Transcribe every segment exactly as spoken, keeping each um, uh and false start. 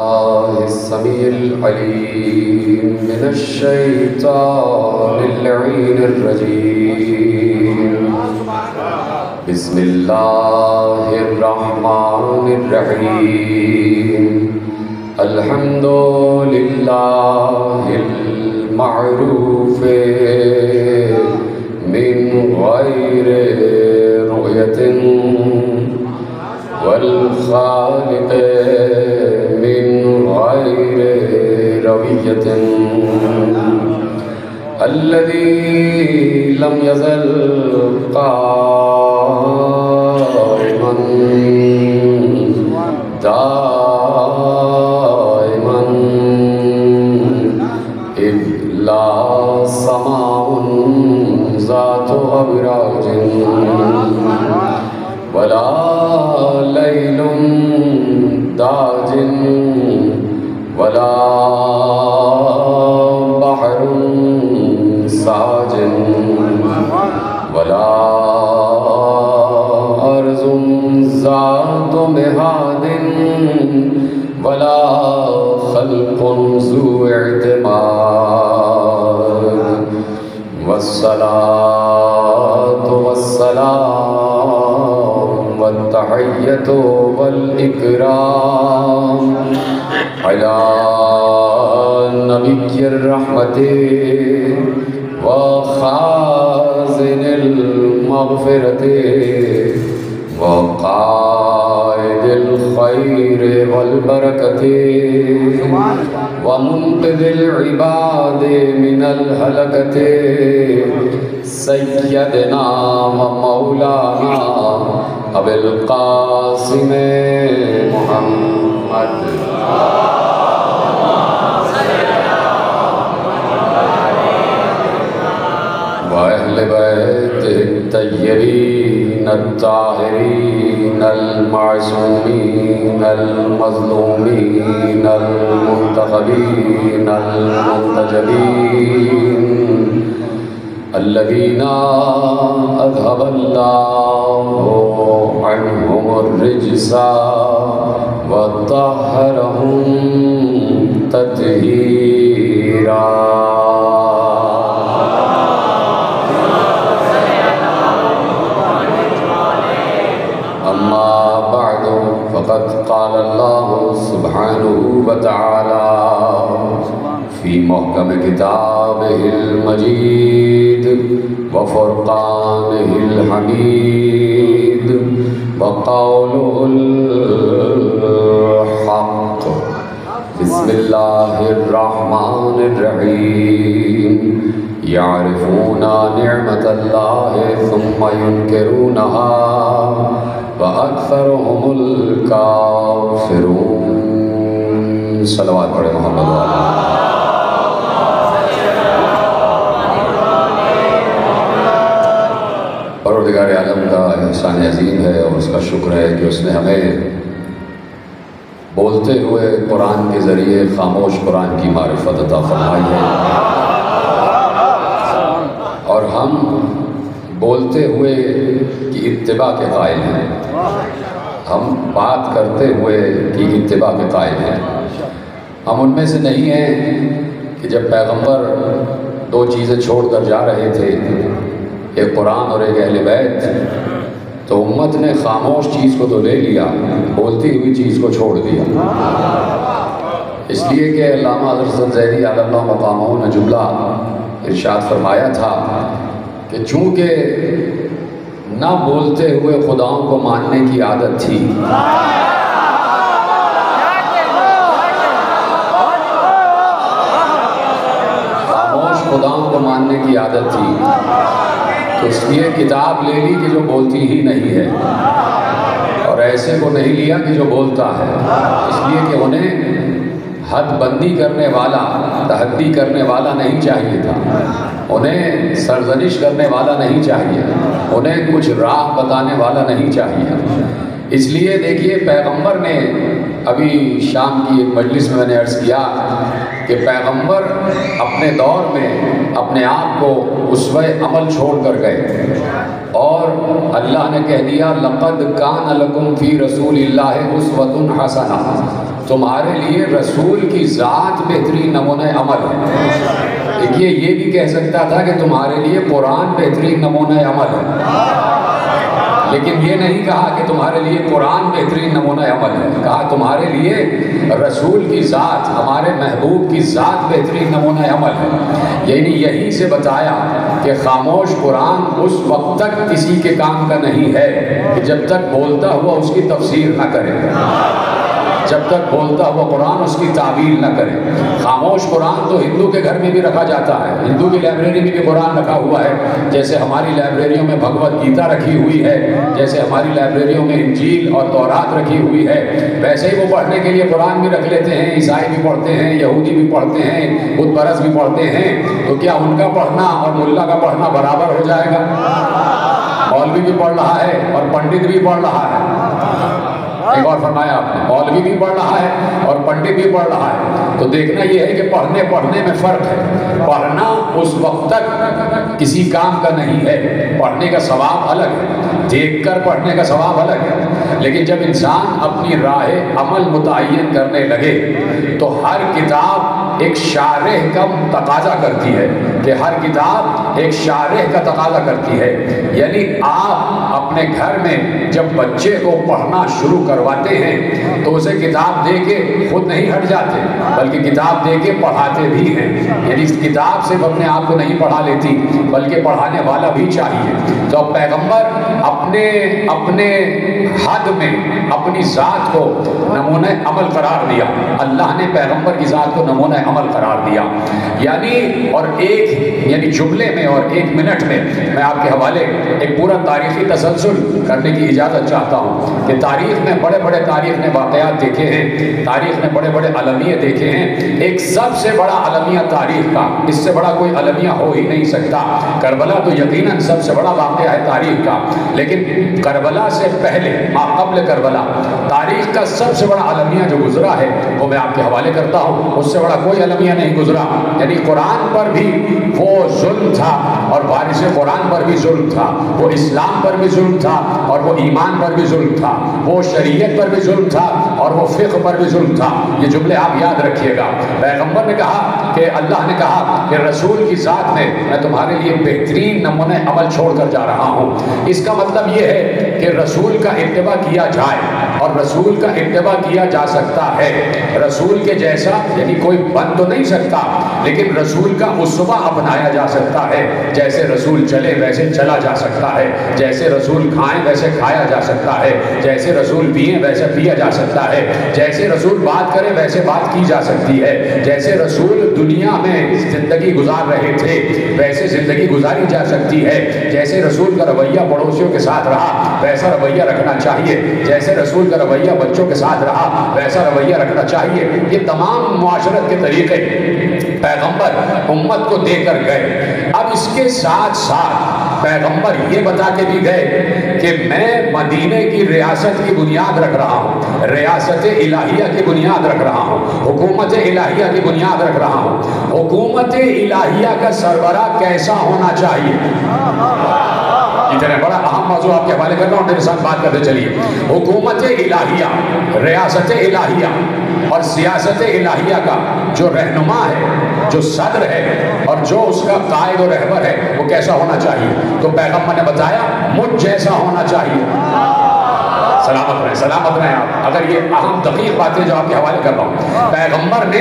الله السميع العليم من الشيطان اللعين الرجيم بسم الله الرحمن الرحيم الحمد لله المعروف من غير رؤية والخالق روية الذي لم يزل قائما دائما إذ لا سماء ذات أبراج ولا ليل داج ولا ولا أرض ذات مهاد ولا خلق ذو اعتماد والصلاة والسلام والتحية والإكرام على نبي الرحمة وخازن المغفرة وقائد الخير والبركة ومنقذ العباد من الهلكة سيدنا ومولانا أبي القاسم محمد الطيبين الطاهرين المعصومين المظلومين المنتخبين المنتجبين الذين أذهب الله عنهم الرجس وطهرهم تطهيرا فقد قال الله سبحانه وتعالى في محكم كتابه المجيد وفرقانه الحميد وقوله الحق بسم الله الرحمن الرحيم يعرفون نعمة الله ثم ينكرونها وأكثرهم الكافرون صلوات على محمد وعلى آله परवरदिगार आलम का एहसान अजीम है और उसका शुक्र है कि उसने हमें बोलते हुए कुरान के ज़रिए खामोश कुरान की मारिफत अता फरमाई है और हम बोलते हुए कि इत्तिबा के कायल हैं, हम बात करते हुए कि इत्तिबा के कायल हैं। हम उनमें से नहीं हैं कि जब पैगंबर दो चीज़ें छोड़कर जा रहे थे, एक कुरान और एक अहले बैत, तो उम्मत ने खामोश चीज़ को तो ले लिया, बोलती हुई चीज़ को छोड़ दिया। इसलिए कि अल्लामा हज़रत ज़ैदी अल्लाह मक़ामहू ने जुमला इरशाद फरमाया था कि चूँकि ना बोलते हुए खुदाओं को मानने की आदत थी, खामोश खुदाओं को मानने की आदत थी, तो इसलिए किताब ले ली कि जो बोलती ही नहीं है और ऐसे को नहीं लिया कि जो बोलता है। इसलिए कि उन्हें हदबंदी करने वाला, तहद्दी करने वाला नहीं चाहिए था, उन्हें सरजनिश करने वाला नहीं चाहिए, उन्हें कुछ राह बताने वाला नहीं चाहिए। इसलिए देखिए पैगंबर ने, अभी शाम की एक मजलिस में मैंने अर्ज़ किया कि पैगंबर अपने दौर में अपने आप को उसवे अमल छोड़ कर गए और अल्लाह ने कह दिया लक़द कान लकुम फ़ी रसूलिल्लाहि उसवतुन हसना, तुम्हारे लिए रसूल की ज़ात बेहतरीन नमूना अमल है। देखिए ये भी कह सकता था कि तुम्हारे लिए कुरान बेहतरीन नमूना अमल है, लेकिन ये नहीं कहा कि तुम्हारे लिए कुरान बेहतरीन नमूना अमल है, कहा तुम्हारे लिए रसूल की ज़ात, हमारे महबूब की ज़ात बेहतरीन नमूना अमल है। यानी यहीं से बताया कि खामोश कुरान उस वक्त तक किसी के काम का नहीं है कि जब तक बोलता हुआ उसकी तफसीर ना करे, जब तक बोलता हुआ कुरान उसकी तावील ना करे। खामोश कुरान तो हिंदू के घर में भी रखा जाता है, हिंदू की लाइब्रेरी में भी कुरान रखा हुआ है, जैसे हमारी लाइब्रेरियों में भगवत गीता रखी हुई है, जैसे हमारी लाइब्रेरियों में इंजील और तौरात रखी हुई है, वैसे ही वो पढ़ने के लिए कुरान भी रख लेते हैं। ईसाई भी पढ़ते हैं, यहूदी भी पढ़ते हैं, बुद्ध परस्त भी पढ़ते हैं, तो क्या उनका पढ़ना और मुल्ला का पढ़ना बराबर हो जाएगा? मौलवी भी पढ़ रहा है और पंडित भी पढ़ रहा है। एक और फरमाया आपने, मौलवी भी पढ़ रहा है और पंडित भी पढ़ रहा है। तो देखना यह है कि पढ़ने पढ़ने में फ़र्क है। पढ़ना उस वक्त तक किसी काम का नहीं है, पढ़ने का सवाब अलग है, देखकर पढ़ने का सवाब अलग है। लेकिन जब इंसान अपनी राह अमल मुतय्यन करने लगे तो हर किताब एक शारह का तकाजा करती है, कि हर किताब एक शारह का तकाजा करती है। यानी आप अपने घर में जब बच्चे को पढ़ना शुरू करवाते हैं तो उसे किताब दे के खुद नहीं हट जाते, बल्कि किताब दे के पढ़ाते भी हैं। यानी किताब सिर्फ अपने आप को नहीं पढ़ा लेती, बल्कि पढ़ाने वाला भी चाहिए। तो पैगंबर अपने अपने हद में अपनी ज़ात को नमूने अमल करार दिया, अल्लाह ने पैगंबर की ज़ात को नमूने अमल करार दिया। यानी और एक यानी जुमले में और एक मिनट में मैं आपके हवाले एक पूरा तारीखी तसलसल करने की इजाज़त चाहता हूँ कि तारीख में बड़े बड़े तारीख ने वाक़यात देखे हैं, तारीख में बड़े बड़े अलमिया देखे हैं। एक सबसे बड़ा अलमिया तारीख का, इससे बड़ा कोई अलमिया हो ही नहीं सकता। करबला तो यकीनन सबसे बड़ा वाक़या है तारीख का, लेकिन करबला से पहले माक़बल करबला तारीख का सबसे बड़ा अलमिया जो गुजरा है वो मैं आपके हवाले करता हूँ। उससे बड़ा कोई अलमिया नहीं गुजरा। यानी कुरान पर भी वो जुल्म था और वारिस कुरान पर भी जुल्म था, वो इस्लाम पर भी जुल्म था और वो ईमान पर भी जुल्म था, वो शरीयत पर भी जुल्म था और वो फ़िक़्ह पर भी जुल्म था। ये जुमले आप याद रखिएगा। पैगम्बर ने कहा कि अल्लाह ने कहा कि रसूल की ज़ात में मैं तुम्हारे लिए बेहतरीन नमूने अमल छोड़ कर जा रहा हूँ। इसका मतलब ये है कि रसूल का इत्तबा किया जाए, और रसूल का इत्तबा किया जा सकता है। रसूल के जैसा यानी कोई बन तो नहीं सकता, लेकिन रसूल का उसवा अपनाया जा सकता है। जैसे रसूल चले वैसे चला जा सकता है, जैसे रसूल खाएं वैसे खाया जा सकता है, जैसे रसूल पिए वैसे पिया जा सकता है, जैसे रसूल बात करें वैसे बात की जा सकती है, जैसे रसूल दुनिया में ज़िंदगी गुजार रहे थे वैसे ज़िंदगी गुजारी जा सकती है, जैसे रसूल का रवैया पड़ोसियों के साथ रहा वैसा रवैया रखना चाहिए, जैसे रसूल रवैया बच्चों के साथ रहा वैसा रवैया रखना चाहिए। ये तमाम मुआशरत के तरीके पैगंबर उम्मत को देकर गए। अब इसके साथ साथ पैगंबर ये बता के भी गए कि मैं मदीने की रियासत की बुनियाद रख रहा हूँ, रियासत इलाहिया की बुनियाद रख रहा हूँ, हुकूमत इलाहिया की बुनियाद रख रहा हूँ। हुकूमत इलाहिया का सरबरा कैसा होना चाहिए, इतना बड़ा अहम मौजू आपके हवाले कर रहा हूँ, मेरे साथ बात करते चलिए। हुकूमत इलाहिया, रियासत इलाहिया और सियासत इलाहिया का जो रहनुमा है, जो सदर है और जो उसका कायद और रहबर है, वो कैसा होना चाहिए? तो पैगम्बर ने बताया मुझ जैसा होना चाहिए। सलामत रहें, सलामत रहें आप। अगर ये अहम दकीक बातें जो आपके हवाले कर रहा हूँ, पैगम्बर ने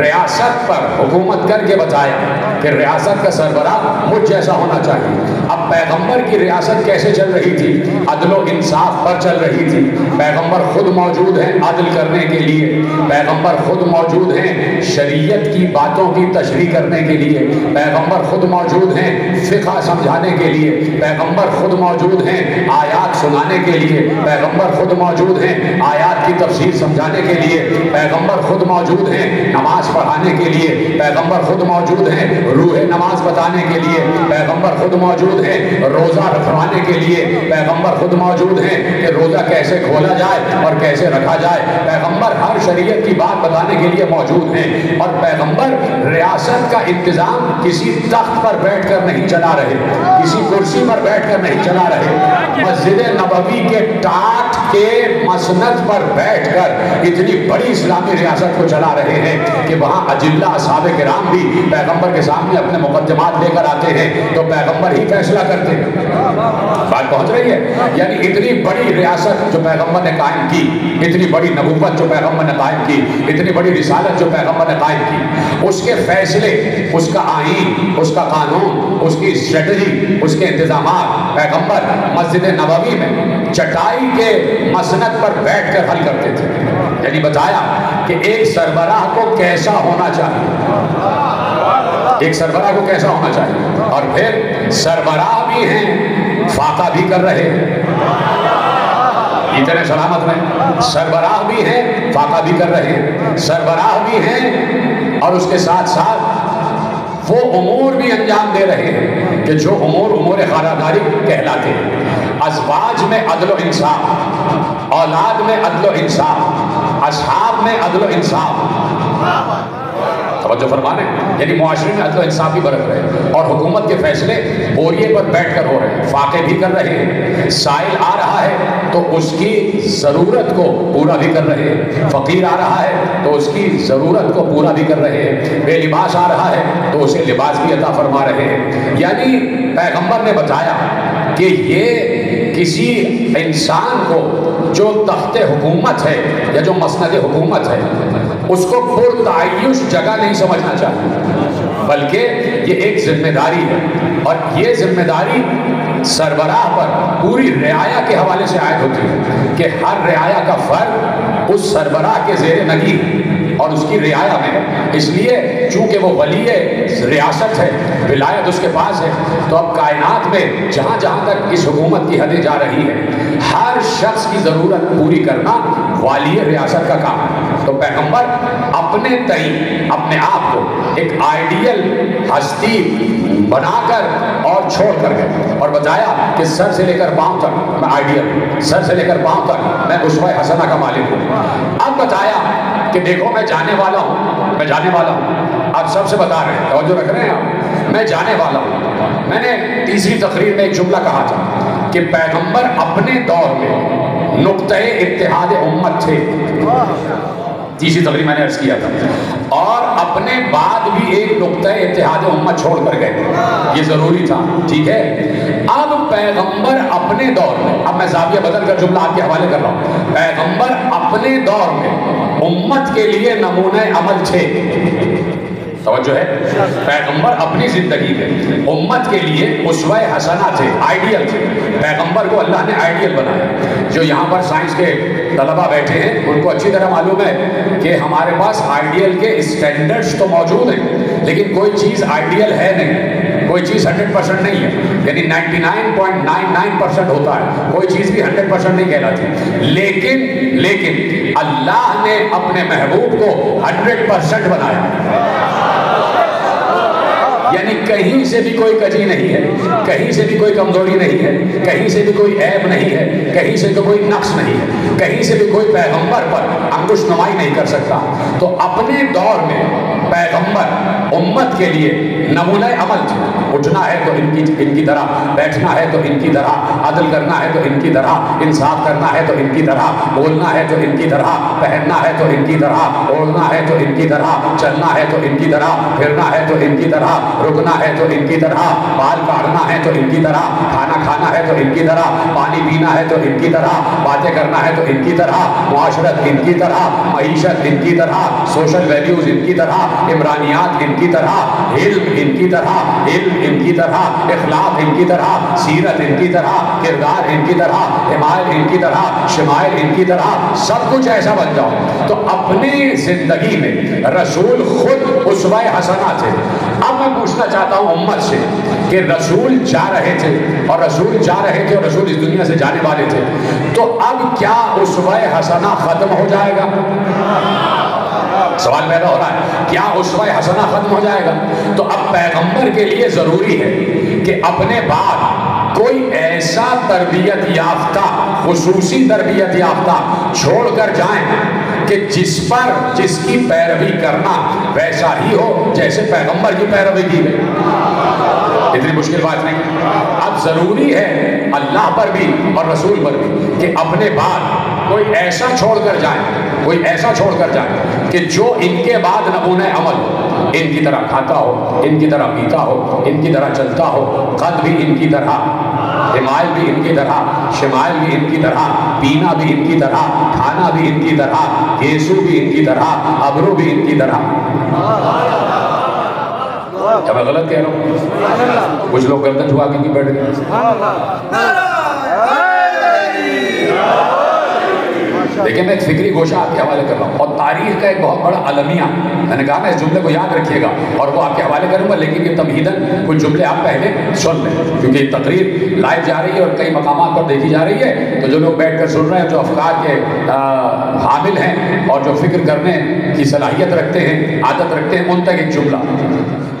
रियासत पर हुकूमत करके बताया कि रियासत का सरबरा मुझ जैसा होना चाहिए। अब पैगम्बर की रियासत कैसे चल रही थी? अदलो इंसाफ पर चल रही थी। पैगम्बर खुद मौजूद हैं अदल करने के लिए, पैगम्बर खुद मौजूद हैं शरीयत की बातों की तशरीह करने के लिए, पैगम्बर खुद मौजूद हैं फ़िक़्ह समझाने के लिए, पैगम्बर खुद मौजूद हैं आयात सुनाने के लिए, पैगम्बर खुद मौजूद हैं आयात की तफसीर समझाने के लिए, पैगम्बर खुद मौजूद हैं नमाज पढ़ाने के लिए, पैगम्बर खुद मौजूद हैं रूह नमाज बताने के लिए, पैगम्बर खुद मौजूद हैं हैं रोज़ा रखवाने के लिए पैगम्बर खुद मौजूद हैं कि रोज़ा कैसे खोला जाए और कैसे रखा जाए। पैगम्बर हर शरीयत की बात बताने के लिए मौजूद हैं और पैगम्बर रियासत का इंतज़ाम किसी तख्त पर बैठ कर नहीं चला रहे, किसी कुर्सी पर बैठ कर नहीं चला रहे, मस्जिद नबवी के टाट के मसनद पर बैठ कर इतनी बड़ी इस्लामी रियासत को चला रहे हैं कि वहाँ अजिल्ला असहाब-ए-किराम भी पैगम्बर के सामने अपने मुकदमात लेकर आते हैं तो पैगम्बर ही फैसला करते हैं। बात पहुंच रही है? यानी इतनी बड़ी रियासत जो पैगम्बर ने कायम की, इतनी बड़ी नबूवत जो पैगम्बर ने कायम की, इतनी बड़ी रिसालत जो पैगम्बर ने कायम की, उसके फैसले, उसका आईन, उसका कानून, उसकी स्ट्रेटजी, उसके इंतजाम पैगम्बर मस्जिद नबवी में चटाई के मसनद पर बैठ कर हल करते थे। यानी बताया कि एक सरबराह को कैसा होना चाहिए, एक सरबराह को कैसा होना चाहिए। और फिर सरबराह भी हैं, फाका भी कर रहे हैं, इतने सलामत में सरबराह भी हैं, फाका भी कर रहे हैं, सरबराह भी हैं और उसके साथ साथ वो उमूर भी अंजाम दे रहे हैं कि जो उमूर उमूर खानादारी कहलाते हैं। अज़वाज में अदलो इंसाफ, औलाद में अदलो इंसाफ, असहाब में अदलो इंसाफ, तवज्जो फरमाने, यानी मुआशरे में अदल इंसाफ भी बरत रहे हैं और हुकूमत के फैसले बोरिये पर बैठकर हो रहे हैं, फाके भी कर रहे हैं, साइल आ रहा है तो उसकी ज़रूरत को पूरा भी कर रहे हैं, फ़कीर आ रहा है तो उसकी ज़रूरत को पूरा भी कर रहे हैं, बेलिबास आ रहा है तो उसे लिबास भी अता फरमा रहे हैं। यानी पैगम्बर ने बताया कि ये किसी इंसान को जो तख्ते हुकूमत है या जो मसनद हुकूमत है उसको पुरतायुश जगह नहीं समझना चाहिए, बल्कि ये एक जिम्मेदारी है और ये जिम्मेदारी सरबराह पर पूरी रियाया के हवाले से आयद होती है कि हर रियाया का फर्द उस सरबराह के जेर नगी और उसकी रियाया में। इसलिए चूँकि वो वली रियासत है, विलायत उसके पास है, तो अब कायनात में जहाँ जहाँ तक इस हुकूमत की हदें जा रही है हर शख्स की ज़रूरत पूरी करना वाली रियासत का काम है। तो पैगंबर अपने तई अपने आप को एक आइडियल हस्ती बनाकर और छोड़ कर गए और बताया कि सर से लेकर पाँव तक मैं आइडियल, सर से लेकर पाँव तक मैं उसवा हसना का मालिक हूँ। अब बताया कि देखो मैं जाने वाला हूँ, मैं जाने वाला हूँ, आप सबसे बता रहे हैं और जो रख रहे हैं आप, मैं जाने वाला हूँ। मैंने तीसरी तकरीर में एक जुमला कहा था कि पैगंबर अपने दौर में नुक्ते इत्तेहाद उम्मत थे, तीसरी तकरीर मैंने अर्ज किया था, और अपने बाद भी एक नुक्ता इत्तेहाद उम्मत छोड़ कर गए, ये ज़रूरी था, ठीक है। अब पैगंबर अपने दौर में, अब मैं ज़ाविया बदल कर जुमला आपके हवाले कर रहा हूँ, पैगंबर अपने दौर में उम्मत के लिए नमूने अमल थे। तवज्जो है? पैगंबर अपनी ज़िंदगी में उम्मत के लिए उसवाए हसना थे, आइडियल थे। पैगंबर को अल्लाह ने आइडियल बनाया। जो यहाँ पर साइंस के तलबा बैठे हैं उनको अच्छी तरह मालूम है कि हमारे पास आइडियल के स्टैंडर्ड्स तो मौजूद हैं लेकिन कोई चीज़ आइडियल है नहीं, कोई चीज़ हंड्रेड परसेंट नहीं है, यानी निन्यानवे पॉइंट निन्यानवे परसेंट होता है, कोई चीज़ भी हंड्रेड परसेंट नहीं कहलाती। लेकिन लेकिन अल्लाह ने अपने महबूब को हंड्रेड परसेंट बनाया, यानी कहीं से भी कोई कजी नहीं है, कहीं से भी कोई कमजोरी नहीं है, कहीं से भी कोई ऐब नहीं है, कहीं से तो कोई नक्श नहीं है, कहीं से भी कोई पैगंबर पर अंकुश नुमाई नहीं कर सकता। तो अपने दौर में पैगंबर उम्मत के लिए नमूना अमल थे। उठना है तो इनकी इनकी तरह, बैठना है तो इनकी तरह, अदल करना है तो इनकी तरह, इंसाफ करना है तो इनकी तरह, बोलना है तो इनकी तरह, पहनना है तो इनकी तरह, ओढ़ना है तो इनकी तरह, चलना है तो इनकी तरह, फिरना है तो इनकी तरह, रुकना है तो इनकी तरह, बाल काटना है तो इनकी तरह, खाना खाना है तो इनकी तरह, पानी पीना है तो इनकी तरह, बातें करना है तो इनकी तरह, मुआशरत इनकी तरह, मईशत इनकी तरह, सोशल वैल्यूज़ इनकी तरह, इमरानियात इनकी तरह, इल्म इनकी तरह, इल्म इनकी तरह, इखलाक इनकी तरह, सीरत इनकी तरह, किरदार इनकी तरह, हिमायल इनकी तरह, शमायल इनकी तरह, सब कुछ ऐसा बन जाओ। तो अपनी जिंदगी में रसूल खुद उसवाए हसना थे। अब मैं पूछना चाहता हूँ उम्मत से कि रसूल जा रहे थे और रसूल जा रहे थे और रसूल इस दुनिया से जाने वाले थे, तो अब क्या उसवाए हसना खत्म हो जाएगा? सवाल पैदा हो रहा है, क्या उसवा हसना खत्म हो जाएगा? तो अब पैगंबर के लिए ज़रूरी है कि अपने बाद कोई ऐसा तरबियत याफ्ता, खुसूसी तरबियत याफ्ता छोड़ कर जाए कि जिस पर जिसकी पैरवी करना वैसा ही हो जैसे पैगंबर की पैरवी की गई। इतनी मुश्किल बात नहीं। अब ज़रूरी है अल्लाह पर भी और रसूल पर भी कि अपने बाद कोई ऐसा छोड़ कर जाए, कोई ऐसा छोड़ कर जाए कि जो इनके बाद नमूने अमल हो, इनकी तरह खाता हो, इनकी तरह पीता हो, इनकी तरह चलता हो, कद भी इनकी तरह, हिमाल भी इनकी तरह, शिमाल भी इनकी तरह, पीना भी इनकी तरह, खाना भी इनकी तरह, गेसू भी इनकी तरह, अबरू भी इनकी तरह। क्या मैं गलत कह रहा हूँ? कुछ लोग गर्दन झुका के बैठ गए। देखिए मैं एक फिक्री गोशा आपके हवाले कर रहा हूँ और तारीख का एक बहुत बड़ा अलमिया, मैंने कहा मैं इस जुमले को याद रखिएगा और वो आपके हवाले करूँगा, लेकिन ये तमहीदन कुछ जुमले आप पहले सुन लें क्योंकि तकरीर लाइव जा रही है और कई मकामात पर देखी जा रही है। तो जो लोग बैठ कर सुन रहे हैं, जो अफकार के हामिल हैं और जो फिक्र करने की सलाहियत रखते हैं, आदत रखते हैं, उन तक एक जुमला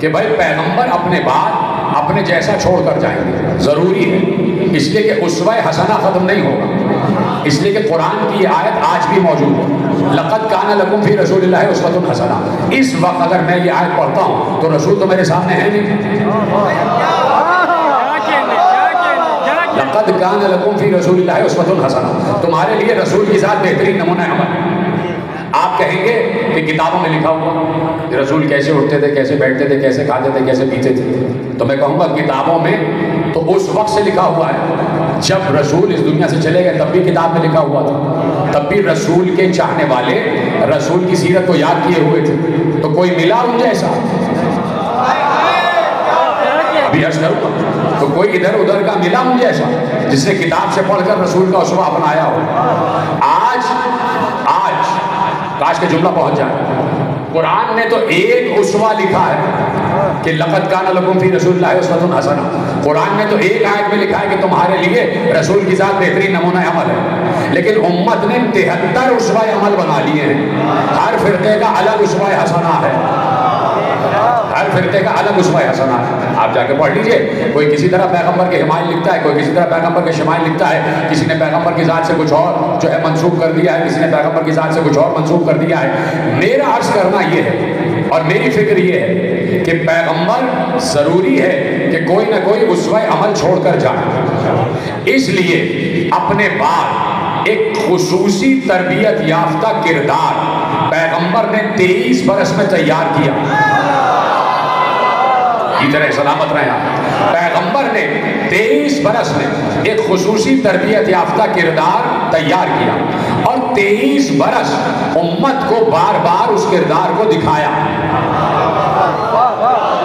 कि भाई पैगंबर अपने बाद अपने जैसा छोड़ कर जाएंगे। ज़रूरी है इसलिए कि उसवा हसना ख़त्म नहीं होगा, इसलिए कि कुरान की ये आयत आज भी मौजूद है। लक़द काना लकुम फ़ी रसूलिल्लाहि उसवतुन हसना। इस वक्त अगर मैं ये आयत पढ़ता हूँ तो रसूल तो मेरे सामने है नहीं। लक़द काना लकुम फ़ी रसूलिल्लाहि उसवतुन हसना, तुम्हारे लिए रसूल के साथ बेहतरीन नमूना अमल। आप कहेंगे कि किताबों में लिखा हुआ रसूल कैसे उठते थे, कैसे बैठते थे, कैसे खाते थे, कैसे पीते थे, तो मैं कहूँगा किताबों में तो उस वक्त से लिखा हुआ है जब रसूल इस दुनिया से चले गए, तब भी किताब में लिखा हुआ था, तब भी रसूल के चाहने वाले रसूल की सीरत को याद किए हुए थे। तो कोई मिला उन जैसा? अभी अर्ज करूँगा तो कोई इधर उधर का मिला उन जैसा जिसने किताब से पढ़कर रसूल का उसवा अपनाया हो? आज आज काश के जुमला पहुँच जाए। कुरान ने तो एक उसवा लिखा है कि लक़द काना लकुम फ़ी रसूलिल्लाहि उसवतुन हसना। कुरान में तो एक आयत में लिखा है कि तुम्हारे लिए रसूल की ज़ात बेहतरीन नमूना अमल है, लेकिन उम्मत ने तिहत्तर उसवा अमल बना लिए हैं। हर फिरके का अलग उसवा हसना है, हर फिरके का अलग उसवा हसना है। आप जाके पढ़ लीजिए, कोई किसी तरह पैगम्बर के हिमाल लिखता है, कोई किसी तरह पैगम्बर के शिमाल लिखता है, किसी ने पैगम्बर की ज़ात से कुछ और जो है मनसूब कर दिया है, किसी ने पैगम्बर की ज़ात से कुछ और मनसूब कर दिया है। मेरा अर्ज़ करना ये है और मेरी फिक्र ये है कि पैगंबर ज़रूरी है कि कोई ना कोई उसवाए अमल छोड़ कर जाए, इसलिए अपने बाद एक खुसूसी तरबियत याफ्ता किरदार पैगंबर ने तेईस बरस में तैयार किया। इधर सलामत रहा। पैगंबर ने तेईस बरस में एक खुसूसी तरबियत याफ्ता किरदार तैयार किया और तेईस बरस उम्मत को बार बार उस किरदार को दिखाया,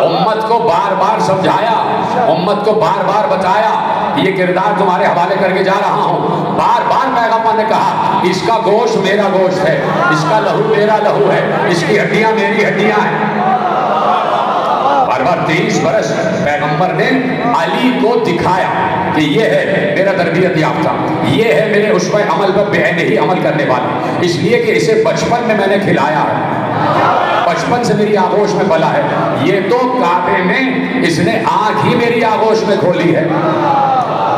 उम्मत को बार बार समझाया, उम्मत को बार बार बताया ये किरदार तुम्हारे हवाले करके जा रहा हूँ। बार बार पैगंबर ने कहा इसका गोश्त मेरा गोश्त है, इसका लहू मेरा लहू है, इसकी हड्डियाँ मेरी हड्डियाँ हैं। बार बार तेईस बरस पैगंबर ने अली को दिखाया कि ये है मेरा तरबियत याफ्ता, ये है मेरे उसवा अमल पर बेअनही अमल करने वाला, इसलिए कि इसे बचपन में मैंने खिलाया है, बचपन से मेरी आगोश में पला है। ये तो काबे में इसने आँख ही मेरी आगोश में खोली है,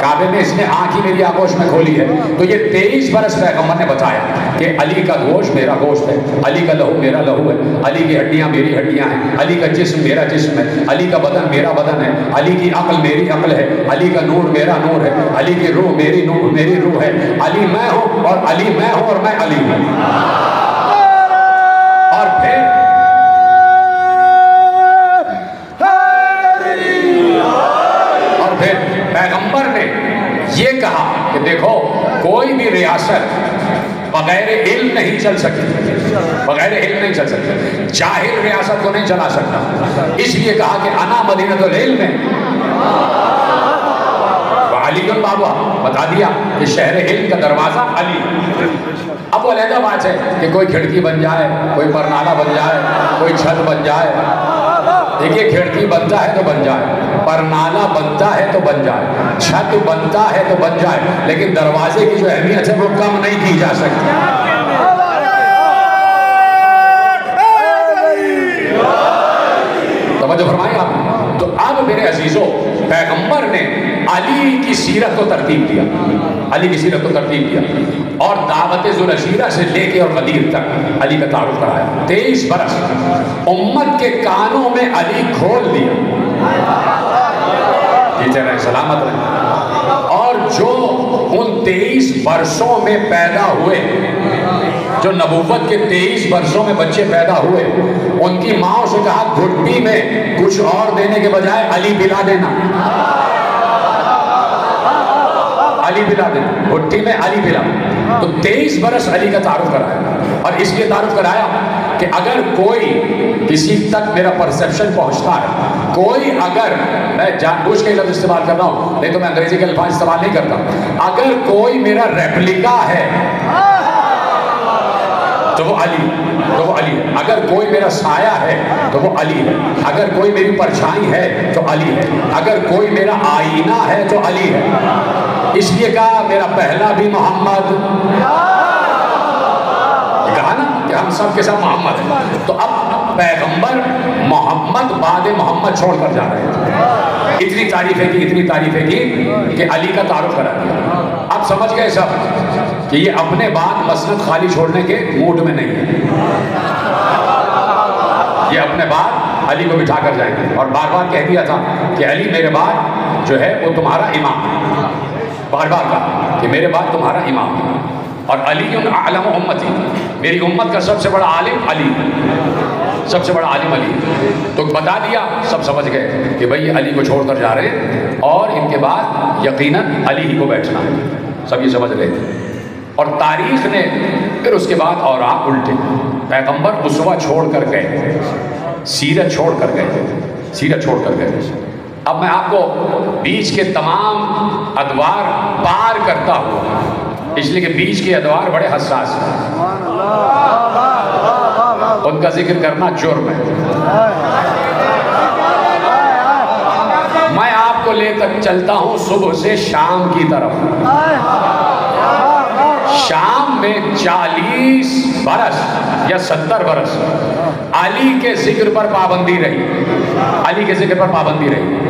काबे में इसने आँख ही मेरी आगोश में खोली है। तो ये तेईस बरस पैगम्बर ने बताया कि अली का गोश्त मेरा गोश्त है, अली का लहू मेरा लहू है, अली की हड्डियाँ मेरी हड्डियाँ हैं, अली का जिस्म मेरा जिस्म है, अली का बदन मेरा बदन है, अली की अक्ल मेरी अक्ल है, अली का नूर मेरा नूर है, अली की रूह मेरी नूर मेरी रूह है, अली मैं हूँ और अली मैं हूँ और मैं अली हूँ। और फिर और फिर पैगम्बर ने ये कहा कि देखो कोई भी रियासत बगैर इल्म नहीं चल सकती, बगैर इल्म नहीं चल सकती, जाहिल रियासत को नहीं चला सकता। इसलिए कहा कि अना मदीनतुल इल्म अली का बाबा बता दिया कि शहर इल्म का दरवाज़ा अली। अब वो अलहदा बात है कि कोई खिड़की बन जाए, कोई परनाला बन जाए, कोई छत बन जाए। देखिए खिड़की बनता है तो बन जाए, परनाला बनता है तो बन जाए, छत बनता है तो बन जाए, लेकिन दरवाजे की जो अहमियत है वो कम नहीं की जा सकती। समझ फरमाए आप। तो अब मेरे अजीजों पैगंबर ने अली अली की सीरत को तरतीब दिया, अली की सीरत को तरतीब दिया और दावत जुलशीरा से लेके और मदीर तक अली का तारुफ कराया। तेईस बरस उम्मत के कानों में अली खोल दिया, सलामत रहे। और जो उन तेईस बरसों में पैदा हुए, जो नबूवत के तेईस वर्षों में बच्चे पैदा हुए, उनकी माओं से कहा घुटनी में कुछ और देने के बजाय अली पिला देना, अली पिला देना, घुटनी में अली पिला। तो तेईस बरस अली का तारुफ कराया और इसलिए तारुफ कराया कि अगर कोई किसी तक मेरा परसेप्शन पहुंचता है, कोई अगर, मैं जानबूझ के लफ्ज़ इस्तेमाल कर रहा हूँ नहीं तो मैं अंग्रेजी के अल्फाज इस्तेमाल नहीं करता, अगर कोई मेरा रेप्लिका है तो वो अली, तो वो अली है। अगर कोई मेरा साया है तो वो अली है। अगर कोई मेरी परछाई है तो अली है। अगर कोई मेरा आईना है तो अली है। इसलिए कहा मेरा पहला भी मोहम्मद, कहा ना कि हम सब के सब मोहम्मद है। तो अब पैगंबर मोहम्मद बाद मोहम्मद छोड़कर जा रहे हैं। इतनी तारीफें की, इतनी तारीफें की कि अली का तारुफ करा दिया। अब समझ गए सब कि ये अपने बाद मसनद खाली छोड़ने के मूड में नहीं है, ये अपने बाद अली को बिठा कर जाएंगे। और बार बार कह दिया था कि अली मेरे बाद जो है वो तुम्हारा इमाम, बार बार कहा कि मेरे बाद तुम्हारा इमाम। और अली उन आलम उम्मती, मेरी उम्मत का सबसे बड़ा आलिम अली, सबसे बड़ा आलिम अली। तो बता दिया, सब समझ गए कि भाई अली को छोड़कर जा रहे हैं और इनके बाद यकीनन अली ही को बैठना है, सब ये समझ रहे थे। और तारीख ने फिर उसके बाद और आप उल्टे, पैगंबर उसवा छोड़ कर गए, सीरत छोड़ कर गए, सीरत छोड़ कर गए। अब मैं आपको बीच के तमाम अदवार पार करता हूँ, इसलिए कि बीच के अदवार बड़े हसास हैं, उनका जिक्र करना जुर्म है। मैं आपको लेकर चलता हूँ सुबह से शाम की तरफ। शाम में चालीस बरस या सत्तर बरस अली के जिक्र पर पाबंदी रही, अली के जिक्र पर पाबंदी रही।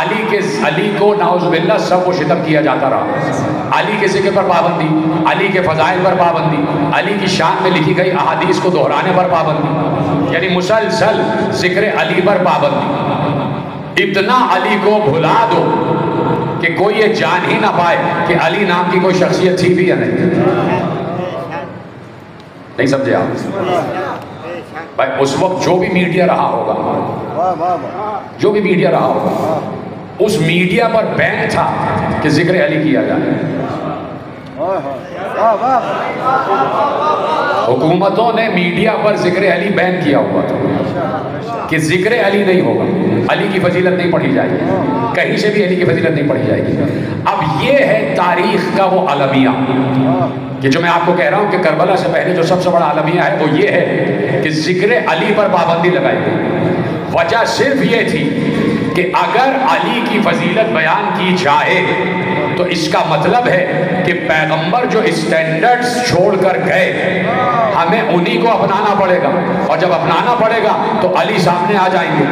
अली के अली को नाउज़ुबिल्लाह सब को शितम किया जाता रहा। अली के जिक्र पर पाबंदी, अली के फजाइल पर पाबंदी, अली की शान में लिखी गई अहादीस को दोहराने पर पाबंदी, यानी मुसलसल जिक्र अली पर पाबंदी। इतना अली को भुला दो कि कोई ये जान ही ना पाए कि अली नाम की कोई शख्सियत थी भी या नहीं। नहीं समझे आप भाई? उस वक्त जो भी मीडिया रहा होगा, जो भी मीडिया रहा होगा, उस मीडिया पर बैन था कि जिक्र अली किया जाए। हुकूमतों ने मीडिया पर जिक्र अली बैन किया हुआ था कि जिक्र अली नहीं होगा, अली की फजीलत नहीं पढ़ी जाएगी, कहीं से भी अली की फजीलत नहीं पढ़ी जाएगी। अब ये है तारीख का वो अलमिया कि जो मैं आपको कह रहा हूँ कि करबला से पहले जो सबसे बड़ा अलमिया है वो ये है कि जिक्र अली पर पाबंदी लगाई गई। वजह सिर्फ ये थी कि अगर अली की फजीलत बयान की जाए तो इसका मतलब है कि पैगंबर जो स्टैंडर्ड्स छोड़कर गए, हमें उन्हीं को अपनाना पड़ेगा और जब अपनाना पड़ेगा तो अली सामने आ जाएंगे।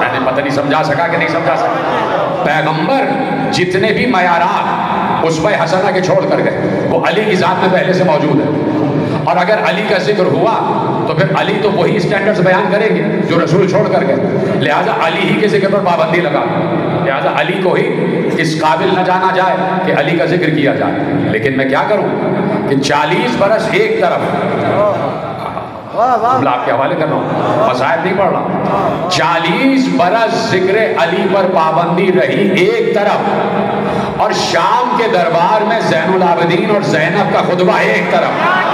मैंने पता नहीं समझा सका कि नहीं समझा सका। पैगंबर जितने भी मयारात उस्वा हसना के छोड़ कर गए वो अली की जात में पहले से मौजूद है। और अगर अली का जिक्र हुआ तो फिर अली तो वही स्टैंडर्ड्स बयान करेंगे जो रसूल छोड़ कर गए, लिहाजा अली ही के जिक्र पर पाबंदी लगा। लिहाजा अली को ही इस काबिल न जाना जाए कि अली का जिक्र किया जाए। लेकिन मैं क्या करूं कि चालीस बरस एक तरफ, मैं आपके हवाले कर रहा हूँ, मसायद नहीं पढ़ रहा। चालीस बरस जिक्र अली पर पाबंदी रही एक तरफ और शाम के दरबार में ज़ैनुल आबदीन और ज़ैनब का खुतबा एक तरफ।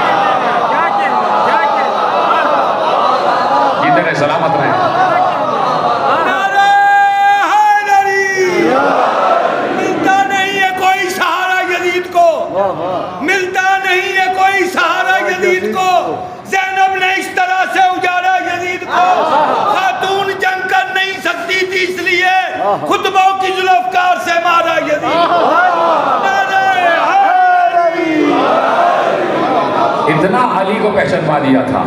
सलामत रहे। मिलता नहीं है कोई सहारा यजीद को, मिलता नहीं है कोई सहारा यजीद को। ज़ैनब ने इस तरह से उजाड़ा यजीद को, खातून जंग कर नहीं सकती थी इसलिए खुतबों की जुल्फकार से मारा यजीद को। इतना अली को पहचान पा दिया था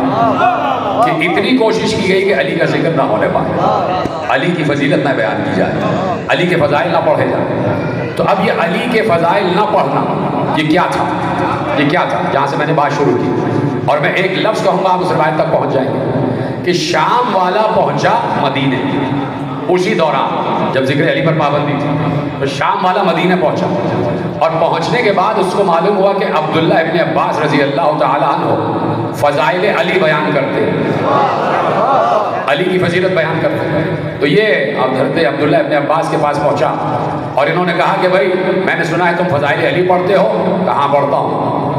कि इतनी कोशिश की गई कि अली का जिक्र ना होने पाए, अली की फजीलत ना बयान की जाए, अली के फ़ज़ाइल ना पढ़े जाए। तो अब ये अली के फ़ज़ाइल ना पढ़ना ये क्या था, ये क्या था जहाँ से मैंने बात शुरू की। और मैं एक लफ्ज़ कहूँगा आप उस रिवायत तक पहुँच जाएंगे कि शाम वाला पहुँचा मदीने, उसी दौरान जब जिक्र अली पर पाबंदी थी तो शाम वाला मदीना पहुंचा और पहुंचने के बाद उसको मालूम हुआ कि अब्दुल्लाह इब्ने अब्बास रजी अल्लाह तआला अन्हु फ़ज़ाइल अली बयान करते हैं, अली की फजीलत बयान करते हैं। तो ये हज़रत अब्दुल्लाह इब्ने अब्बास के पास पहुंचा और इन्होंने कहा कि भाई मैंने सुना है तुम फ़ज़ाइल अली पढ़ते हो। कहाँ पढ़ता हूँ?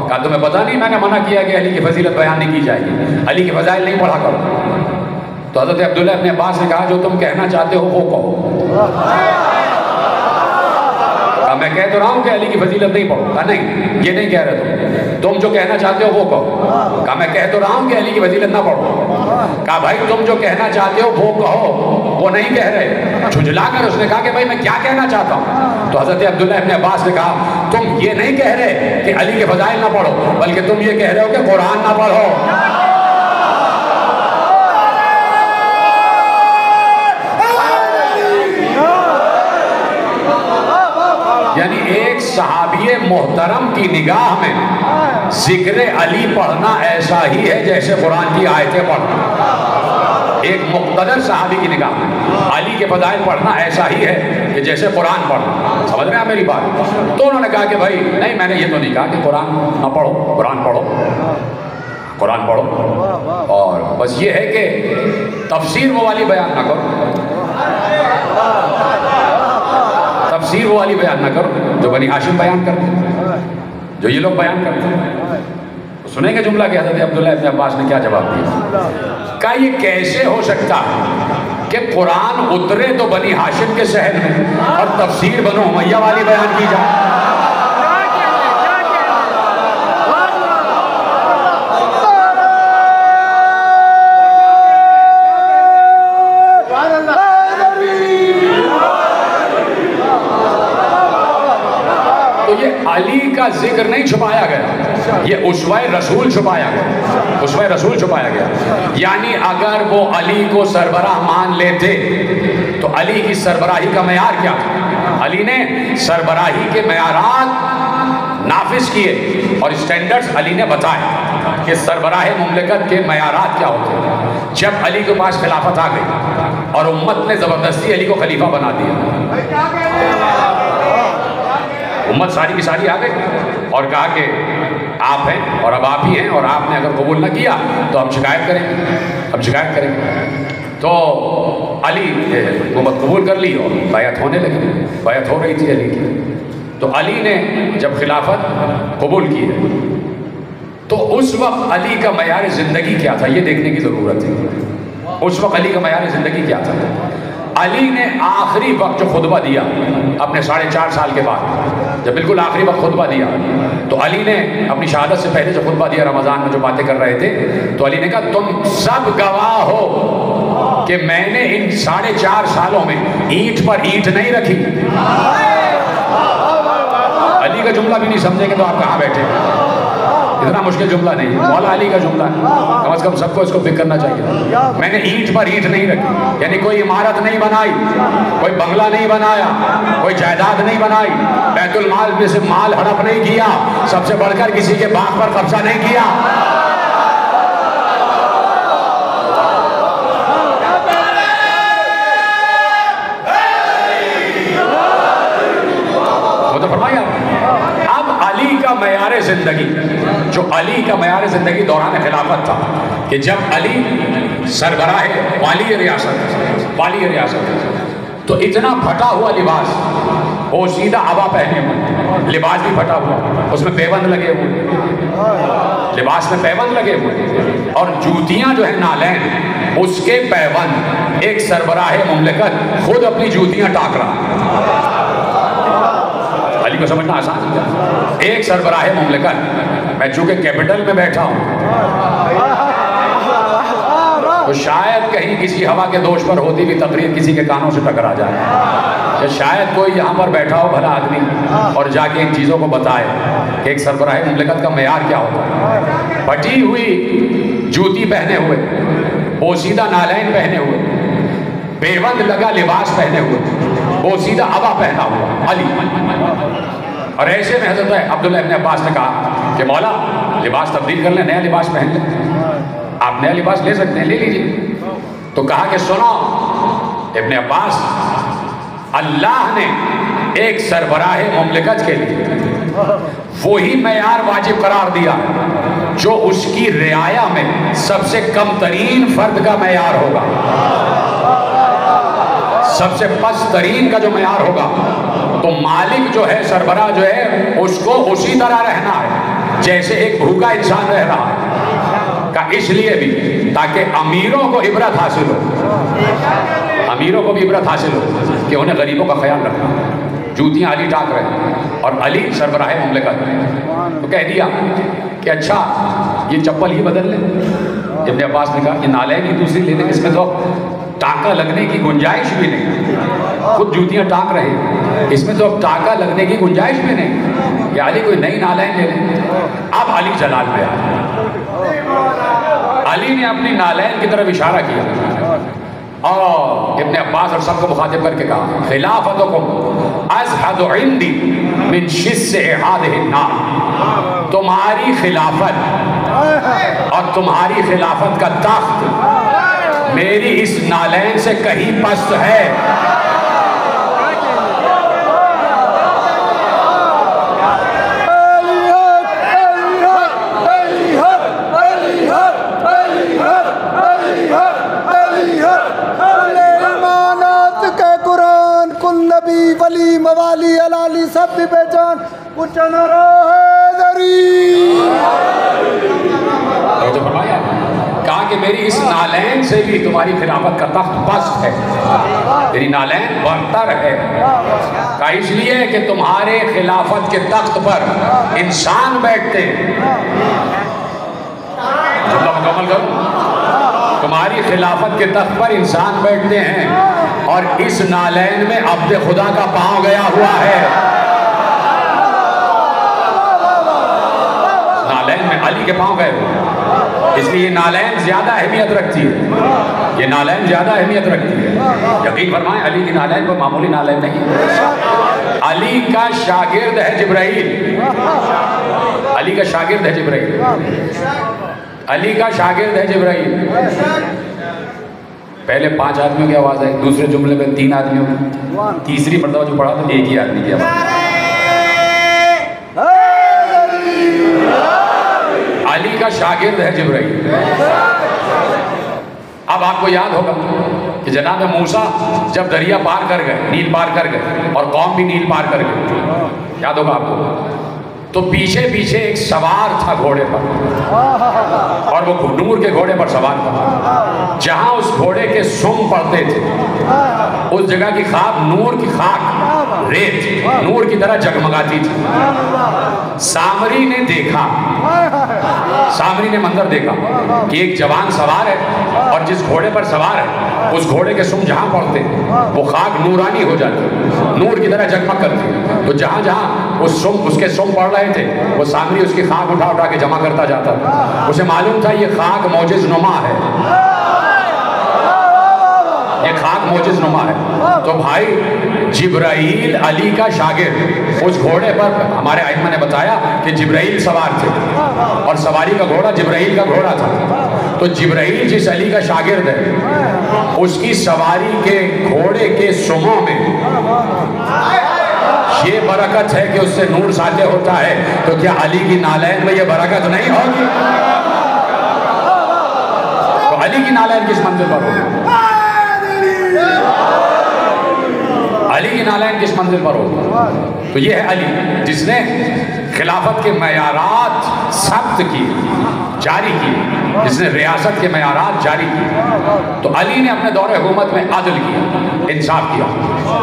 कहा तुम्हें पता नहीं, मैंने मना किया कि अली की फजीलत बयान नहीं की जाएगी, अली की फ़ज़ाइल नहीं पढ़ा करो। तो हज़रत अब्दुल्लाह इब्ने अब्बास ने कहा जो तुम कहना चाहते हो वो कहो। मैं कह तो रहा हूँ कि अली की फजीलत नहीं पढ़ो। कहा नहीं, ये नहीं कह रहे तुम तुम जो कहना चाहते हो वो कहो। कहा मैं कह तो रहा हूँ कि अली की फजीलत ना पढ़ो। कहा भाई तुम जो कहना चाहते हो वो कहो, वो नहीं कह रहे। झुझलाकर उसने कहा कि भाई मैं क्या कहना चाहता हूँ? तो हज़रत अब्दुल्लाह इब्ने अब्बास ने कहा तुम ये नहीं कह रहे कि अली के फजाइल ना पढ़ो, बल्कि तुम ये कह रहे हो कि कुरान ना पढ़ो। यानी एक सहाबी मोहतरम की निगाह में जिक्र अली पढ़ना ऐसा ही है जैसे कुरान की आयतें पढ़ना। एक मुक़्तदर सहाबी की निगाह में अली के फ़ज़ाइल पढ़ना ऐसा ही है कि जैसे कुरान पढ़ना। समझ रहे हैं मेरी बात? तो उन्होंने कहा कि भाई नहीं, मैंने ये तो नहीं कहा कि कुरान ना पढ़ो, कुरान पढ़ो, कुरान पढ़ो, और बस ये है कि तफसीर वो वाली बयान ना करो, तफसीर वो वाली बयान ना करो जो बनी हाशिम बयान करते हैं, जो ये लोग बयान करते हैं। तो सुनेंगे जुमला क्या था। अब्दुल्लाह इब्ने अब्बास ने क्या जवाब दिया? कहा ये कैसे हो सकता है कि कुरान उतरे तो बनी हाशिम के शहर में और तफसीर बनो उमैया वाली बयान की जाए। अली का जिक्र नहीं छुपाया गया, ये उस्वा रसूल छुपाया गया, उस्वा रसूल छुपाया गया। यानी अगर वो अली को सरबराह मान लेते तो अली की सरबराही का मयार क्या था? अली ने सरबराही के मयारात नाफिज किए और स्टैंडर्ड्स अली ने बताए कि सरबराह मुमलिकत के मयारात क्या होते हैं। जब अली के पास खिलाफत आ गई और उम्मत ने ज़बरदस्ती अली को खलीफा बना दिया, उम्मत सारी की सारी आ गई और कहा कि आप हैं और अब आप ही हैं, और आपने अगर कबूल न किया तो हम शिकायत करेंगे, हम शिकायत करेंगे। तो अली ने हुकूमत कबूल कर ली और बायत होने लगी, बायत हो रही थी अली की। तो अली ने जब खिलाफत कबूल की है तो उस वक्त अली का मयार ज़िंदगी क्या था ये देखने की ज़रूरत है। उस वक्त अली का मयार ज़िंदगी क्या था? अली ने आखिरी वक्त जो खुतबा दिया अपने साढ़े चार साल के बाद, जब बिल्कुल आखिरी वक्त खुतबा दिया, तो अली ने अपनी शहादत से पहले जो खुतबा दिया रमज़ान में जो बातें कर रहे थे, तो अली ने कहा तुम सब गवाह हो कि मैंने इन साढ़े चार सालों में ईंट पर ईंट नहीं रखी। अली का जुमला भी नहीं समझेंगे तो आप कहाँ बैठे? इतना मुश्किल जुमला नहीं, मौला अली का जुमला है, कम अज़ कम सबको इसको पिक करना चाहिए। मैंने ईंट पर ईंट नहीं रखी, यानी कोई इमारत नहीं बनाई, कोई बंगला नहीं बनाया, कोई जायदाद नहीं बनाई, बैतुल माल में से माल हड़प नहीं किया, सबसे बढ़कर किसी के बाग पर कब्जा नहीं किया। वो तो फरमाया अब अली का मयार जिंदगी, जो अली का मयार ज़िंदगी दौरान खिलाफत था कि जब अली सरबराह वाली रियासत वाली रियासत तो इतना फटा हुआ लिबास, वो सीधा आवा पहने हुए, लिबास भी फटा हुआ, उसमें पैबंद लगे हुए, लिबास में पैबंद लगे हुए, और जूतियाँ जो है नालैन उसके पैबंद। एक सरबराह मुमलिकत खुद अपनी जूतियाँ टाक रहा, अली को समझना आसान था। एक सरबराह मुमलिकत, मैं चूँकि कैपिटल में बैठा हूँ तो शायद कहीं किसी हवा के दोष पर होती भी तकरीर किसी के कानों से टकरा जाए, या शायद कोई यहाँ पर बैठा हो भला आदमी और जाके इन चीज़ों को बताए कि एक सरबराह मुमलिकत का मयार क्या होता है। फटी हुई जूती पहने हुए, बोसीदा नालैन पहने हुए, बेवंद लगा लिबास पहने हुए, बोसीदा अबा पहना हुआ अली। और ऐसे में हजरत अब्दुल्लाह इब्न अब्बास ने कहा कि मौला लिबास तब्दील कर लें, नया लिबास पहन लें, आप नया लिबास ले सकते हैं, ले लीजिए। तो कहा कि सुनो इब्न अब्बास, अल्लाह ने एक सरबराह मुमलिकत के लिए वही मैयार वाजिब करार दिया जो उसकी रियाया में सबसे कम तरीन फर्द का मैयार होगा, सबसे पस तरीन का जो मैयार होगा। तो मालिक जो है, सरबराह जो है, उसको उसी तरह रहना है जैसे एक भूखा इंसान रह रहा है। का इसलिए भी ताकि अमीरों को इबरत हासिल हो, अमीरों को भी इबरत हासिल हो कि उन्हें गरीबों का ख्याल रखना। जूतियाँ अली टाक रहे और अली सरबराह मुमलिकत। तो कह दिया कि अच्छा ये चप्पल ही बदल लें। इब्न अब्बास ने कहा कि नाले की दूसरी ले लें, इसमें तो टाका लगने की गुंजाइश भी नहीं, खुद जूतियाँ टाक रहे, इसमें तो अब टाका लगने की गुंजाइश भी नहीं, कि अली कोई नई नाले ले लें। अब अली जलाल पे आया, अली ने अपनी नाले की तरफ इशारा किया और इब्न अब्बास और सबको मुखातिब करके कहा, खिलाफतुकुम अज़हद इंदी मिन शिस्से हादिहि नार। तुम्हारी खिलाफत और तुम्हारी खिलाफत का तख्त मेरी इस नालैन से कहीं पस्त है। वली मवाली अलाली सब भी पहचान पूछना रहे तो फरमाया, कहा कि मेरी इस नालैन से भी तुम्हारी खिलाफत का तख्त पस्त है, तेरी नालैन बरतर है। कहा इसलिए कि तुम्हारे खिलाफत के तख्त पर इंसान बैठते हैं। तो मुकम्मल करो, तुम्हारी खिलाफत के तख्त पर इंसान बैठते हैं और इस नालैन में अब्द खुदा का पांव गया हुआ है। नालैन में अली के पांव गए हुए, इसलिए ये नालैन ज्यादा अहमियत रखती है, ये नालैन ज्यादा अहमियत रखती है। यकीन फरमाएं, अली की नालैन कोई मामूली नालैन नहीं। अली का शागिर्द है जिब्राइल, अली का शागिर्द है जिब्राइल, अली का शागिर्द है जिब्राइल। पहले पांच आदमियों की आवाज़ आई, दूसरे जुमले में तीन आदमियों की, तीसरी मरतबा जो पढ़ा तो एक ही आदमी की आवाज़। अली का शागिर्द है जिब्राइल। अब आपको याद होगा कि जनाब मूसा जब दरिया पार कर गए, नील पार कर गए, और कौम भी नील पार कर गए, याद होगा आपको, तो पीछे पीछे एक सवार था घोड़े पर, और वो घुनूर के घोड़े पर सवार था। जहां उस घोड़े के सुम पड़ते थे, उस जगह की खाक नूर की खाक रेत नूर की तरह जगमगाती थी। सामरी ने देखा, सामरी ने मंजर देखा कि एक जवान सवार है और जिस घोड़े पर सवार है उस घोड़े के सुम जहां पड़ते वो खाक नूरानी हो जाती, नूर की तरह जगमग करती। तो जहां जहां उस सुम उसके सुम पड़ रहे थे, वो सामरी उसकी खाक उठा उठा के जमा करता जाता था। उसे मालूम था ये खाक मोजिज नुमा है, ये खाक मोजिज नुमा है। तो भाई जिब्राइल अली का शागिर्द, उस घोड़े पर हमारे आइम्मा ने बताया कि जिब्राइल सवार थे और सवारी का घोड़ा जिब्राइल का घोड़ा था। तो जिब्राइल जिस अली का शागिर्द है उसकी सवारी के घोड़े के सुमों में ये बरकत है कि उससे नूर साजे होता है, तो क्या अली की नालैन में ये बरकत नहीं होगी? तो अली की नालैन किस मंजिल पर होगी, अली की नालैन किस मंजिल पर होगी? तो ये है अली जिसने खिलाफत के मयारात सख्त किए, जारी किए, जिसने रियासत के मयारात जारी किए। तो अली ने अपने दौरे हुकूमत में आदल किया, इंसाफ किया,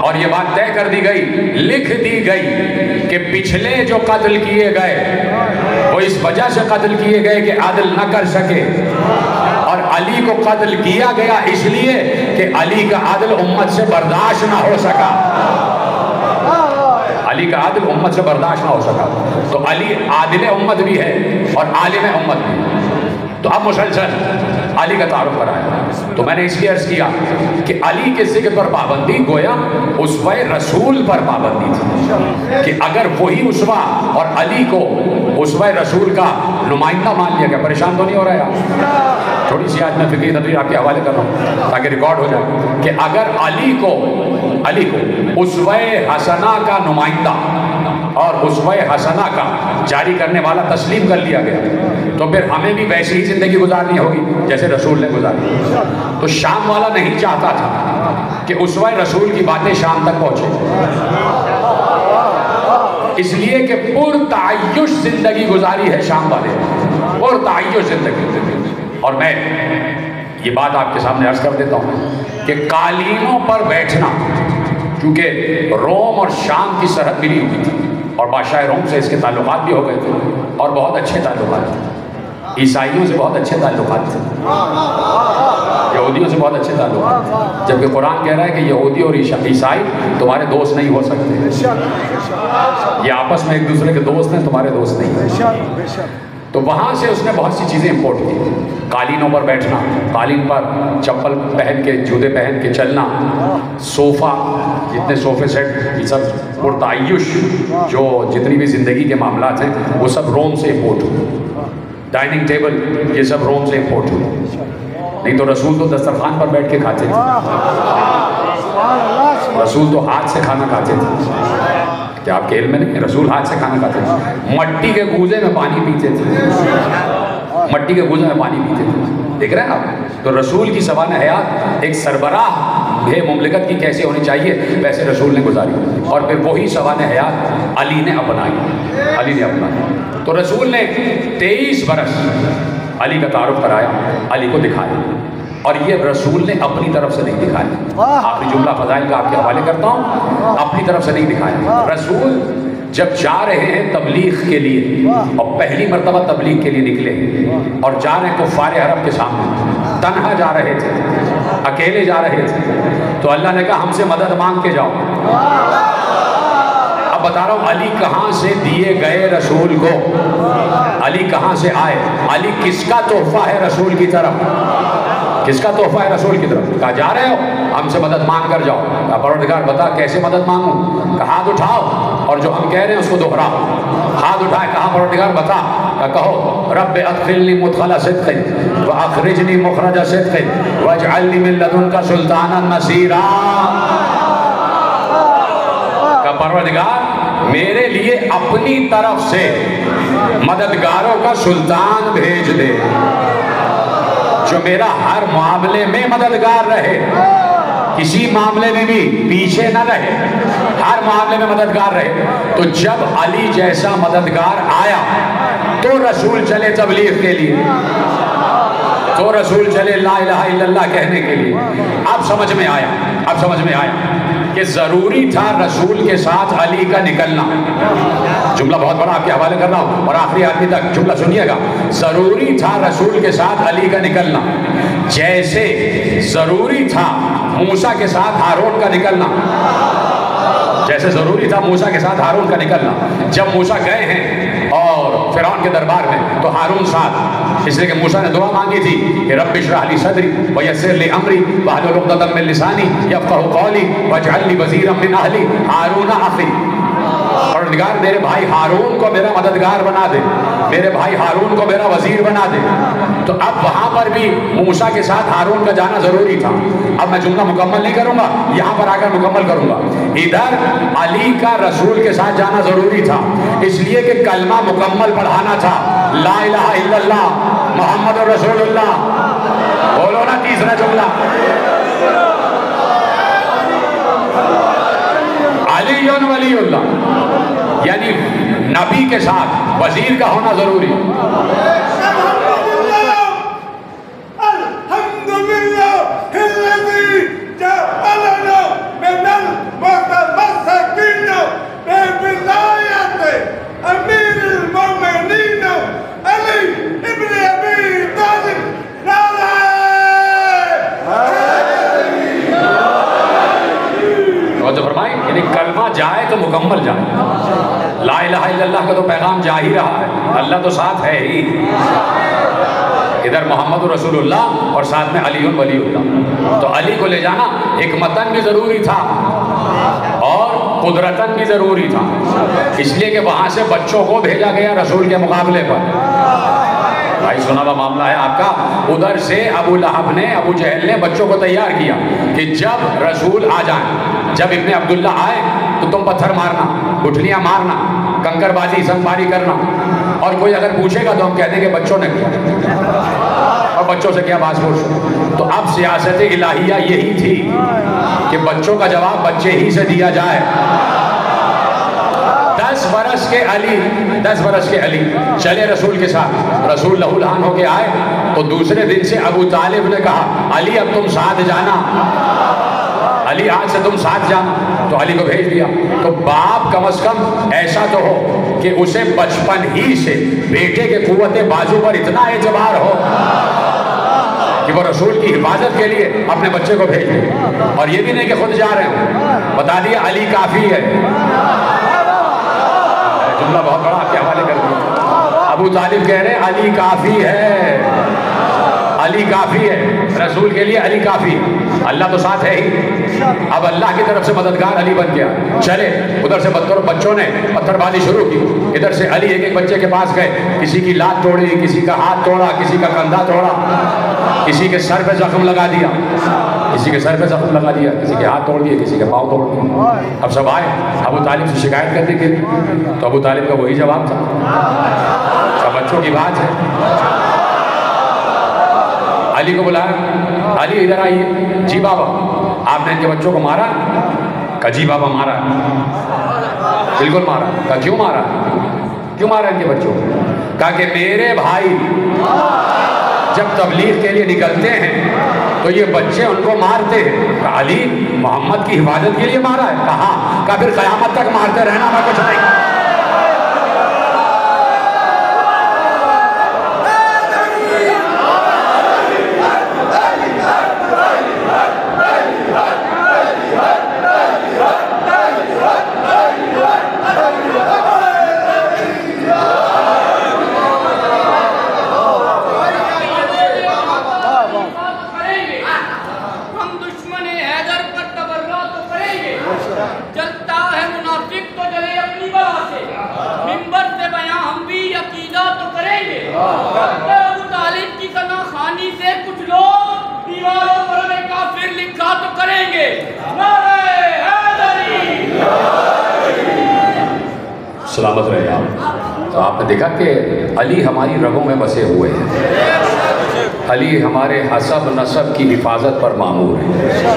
और ये बात तय कर दी गई, लिख दी गई कि पिछले जो कत्ल किए गए वो इस वजह से कत्ल किए गए कि आदिल न कर सके, और अली को कत्ल किया गया इसलिए कि अली का आदिल उम्मत से बर्दाश्त ना हो सका, अली का आदिल उम्मत से बर्दाश्त ना हो सका। तो अली आदिल उम्मत भी है और आलिम उम्मत भी। तो अब मुसलसल अली का तारुफ कराया। तो मैंने इसलिए अर्ज किया कि अली के जिक्र पर पाबंदी गोया उसवा रसूल पर पाबंदी थी, कि अगर वही उसवा और अली को उसवा रसूल का नुमाइंदा मान लिया गया। परेशान तो नहीं हो रहा है? थोड़ी सी आज मैं फिक्री तदवीर आपके हवाले कर रहा हूँ ताकि रिकॉर्ड हो जाए कि अगर अली को अली को उसवा हसना का नुमाइंदा और उसवा हसना का जारी करने वाला तस्लीम कर लिया गया तो फिर हमें भी वैसी ही ज़िंदगी गुजारनी होगी जैसे रसूल ने गुजारी। तो शाम वाला नहीं चाहता था कि उसवा रसूल की बातें शाम तक पहुँचे, इसलिए कि पुरतायुश ज़िंदगी गुजारी है शाम वाले, पुरतायुश ज़िंदगी। और मैं ये बात आपके सामने अर्ज कर देता हूँ कि कालीनों पर बैठना, क्योंकि रोम और शाम की सरहद मिली हुई थी और बादशाह रोम से इसके ताल्लुकात भी हो गए थे और बहुत अच्छे ताल्लुकात थे, ईसाइयों से बहुत अच्छे ताल्लुकात थे, यहूदियों से बहुत अच्छे ताल्लुकात थे, जबकि कुरान कह रहा है कि यहूदी और ईसाई तुम्हारे दोस्त नहीं हो सकते, ये आपस में एक दूसरे के दोस्त हैं, तुम्हारे दोस्त नहीं है। तो वहाँ से उसने बहुत सी चीज़ें इम्पोर्ट की, कालीनों पर बैठना, कालीन पर चप्पल पहन के जूते पहन के चलना, सोफ़ा, जितने सोफ़े सेट, ये सब पुरतायुश जो जितनी भी ज़िंदगी के मामला हैं वो सब रोम से इम्पोर्ट हुए, डाइनिंग टेबल ये सब रोम से इम्पोर्ट हुए, नहीं तो रसूल तो दस्तरखान पर बैठ के खाते थे, रसूल तो हाथ से खाना खाते थे। क्या आपके इल्म में नहीं? रसूल हाथ से खाना खाते थे, मट्टी के गूजे में पानी पीते थे, मट्टी के गूजे में पानी पीते थे, देख रहे हैं आप? तो रसूल की सवान हयात एक सरबराह है मुमलिकत की कैसे होनी चाहिए वैसे रसूल ने गुजारी और फिर वही सवान हयात अली ने अपनाई, अली ने अपनाई। तो रसूल ने तेईस बरस अली का तारुफ कराया, अली को दिखाया, और ये रसूल ने अपनी तरफ से नहीं दिखाया। आखिरी जुमला फजाइल का आपके हवाले करता हूँ, अपनी तरफ से नहीं दिखाया। रसूल जब जा रहे हैं तबलीग के लिए और पहली मरतबा तबलीग के लिए निकले और जा रहे हैं कुफ्फार अरब के सामने, तन्हा जा रहे थे, अकेले जा रहे थे, तो अल्लाह ने कहा हमसे मदद मांग के जाओ। अब बता रहा हूँ अली कहाँ से दिए गए रसूल को, अली कहाँ से आए, अली किसका तोहफा है रसूल की तरफ, किसका तोहफा है रसूल की तरफ। कहा जा रहे हो हमसे मदद मांग कर जाओ। कहा परवरदिगार बता कैसे मदद मांगूं? कहा हाथ उठाओ और जो हम कह रहे हैं उसको दोहराओ। हाथ उठाए, कहा परवरदिगार बता। कहा कहो रब अदखिलनी मुदखला सिद्क़िन व अखरिजनी मुखरजा सिद्क़िन वजअलनी मिन लदुनका सुल्तानन नसीरा। कहा परवरदिगार मेरे लिए अपनी तरफ से मददगारों का सुल्तान भेज दे जो मेरा हर मामले में मददगार रहे, किसी मामले में भी पीछे न रहे, हर मामले में मददगार रहे। तो जब अली जैसा मददगार आया तो रसूल चले तबलीग के लिए, तो रसूल चले ला इलाहा इल्लल्लाह कहने के लिए। अब समझ में आया, अब समझ में आया कि ज़रूरी था रसूल के साथ अली का निकलना। जुमला बहुत बड़ा आपके हवाले कर रहा हूँ और आखिरी आदमी तक जुमला सुनिएगा। ज़रूरी था रसूल के साथ अली का निकलना, जैसे ज़रूरी था मूसा के साथ हारून का निकलना, जैसे ज़रूरी था मूसा के साथ हारून का निकलना। जब मूसा गए हैं और फिरौन के दरबार में तो हारून साथ, इसलिए कि मूसा ने दुआ मांगी थी कि रब्बि इश्रह ली सदरी व यस्सिर ली अमरी वहलुल उक़दतम मिन लिसानी यफ़क़हु क़ौली वजअल ली वज़ीरम मिन अहली हारून अख़ी। परवरदिगार मेरे भाई हारून को मेरा मददगार बना दे, मेरे भाई हारून को मेरा वजीर बना दे। तो अब वहाँ पर भी मूसा के साथ हारून का जाना ज़रूरी था। अब मैं जुमला मुकम्मल नहीं करूँगा, यहाँ पर आकर मुकम्मल करूँगा। इधर अली का रसूल के साथ जाना ज़रूरी था, इसलिए कि कलमा मुकम्मल पढ़ाना था, ला इलाहा इल्लल्लाह मुहम्मदुर रसूलुल्लाह। बोलो ना तीसरा जुमला, अली वलीउल्लाह, यानी नबी के साथ वजीर का होना जरूरी। कलमा जाए तो मुकम्मल जाए, ला इलाहा इल्लल्लाह का तो पैगाम जा ही रहा है, अल्लाह तो साथ है ही, इधर मोहम्मद रसूलुल्लाह और साथ में अली वलीउल्लाह। तो अली को ले जाना एक मतन भी ज़रूरी था और कुदरतन भी ज़रूरी था, इसलिए कि वहाँ से बच्चों को भेजा गया रसूल के मुकाबले पर। भाई सुना हुआ मामला है आपका, उधर से अबू लहब ने, अबू जहल ने बच्चों को तैयार किया कि जब रसूल आ जाए, जब इब्ने अब्दुल्ला आए तो तुम पत्थर मारना, गुठलियाँ मारना, कंकरबाजी संगवारी करना, और कोई अगर पूछेगा तो हम कह देंगे बच्चों ने किया और बच्चों से क्या बात पूछ। तो अब सियासत इलाहिया यही थी कि बच्चों का जवाब बच्चे ही से दिया जाए। दस बरस के अली, दस बरस के अली चले रसूल के साथ, रसूल लहूलहान होके आए तो दूसरे दिन से अबू तालिब ने कहा अली अब तुम साथ जाना, अली आज से तुम साथ जाना। तो अली को भेज दिया। तो बाप कम अज कम ऐसा तो हो कि उसे बचपन ही से बेटे के कुव्वते बाजू पर इतना एतबार हो कि वो रसूल की हिफाजत के लिए अपने बच्चे को भेज दे। और ये भी नहीं कि खुद जा रहे हो, बता दिया अली काफी है। जुमला बहुत बड़ा आपके हवाले कर दिया। अबू तालिब कह रहे अली काफी है, अली काफ़ी है, रसूल के लिए अली काफ़ी। अल्लाह तो साथ है ही। अब अल्लाह की तरफ से मददगार अली बन गया। चले, उधर से बदतर बच्चों ने पत्थरबाजी शुरू की, इधर से अली एक एक बच्चे के पास गए, किसी की लात तोड़ी, किसी का हाथ तोड़ा, किसी का कंधा तोड़ा, किसी के सर पे जख्म लगा दिया, किसी के सर पे जख्म लगा दिया, किसी के हाथ तोड़ दिए, किसी के पाँव तोड़ दिए। अब सब आए अबू तालिब से शिकायत करने के लिए। तो अबू तालिब का वही जवाब था, सब बच्चों की बात है। अली को बुलाया, अली इधर आइए। जी बाबा, आपने इनके बच्चों को मारा? कहा जी बाबा मारा, बिल्कुल मारा। कहा क्यों मारा, क्यों मारा इनके बच्चों को? कहा कि मेरे भाई जब तबलीग के लिए निकलते हैं तो ये बच्चे उनको मारते हैं। कहा अली मोहम्मद की हिफाजत के लिए मारा है? कहा। कहा फिर क़यामत तक मारते रहना, मैं कुछ नहीं। सलामत रहे आप। तो आपने देखा कि अली हमारी रगों में बसे हुए हैं, अली हमारे हसब नसब की हिफाजत पर मामूर है,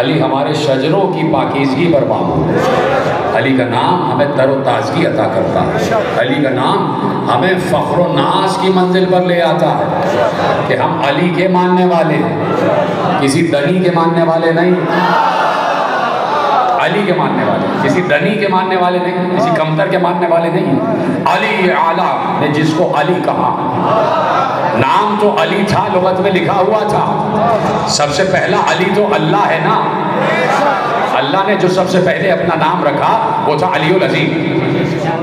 अली हमारे शजरों की पाकीज़गी पर मामूर है, अली का नाम हमें तर व ताज़गी अता करता है, अली का नाम हमें फ़ख्र व नाज़ की मंजिल पर ले आता है कि हम अली के मानने वाले हैं, किसी दनी के मानने वाले नहीं, अली के मानने वाले, किसी दनी के मानने वाले नहीं, किसी कमतर के मानने वाले नहीं। अली आला ने जिसको अली कहा, नाम तो अली था, लुगत में लिखा हुआ था, सबसे पहला अली तो अल्लाह है ना। अल्लाह ने जो सबसे पहले अपना नाम रखा वो था अलीउल अज़ीम।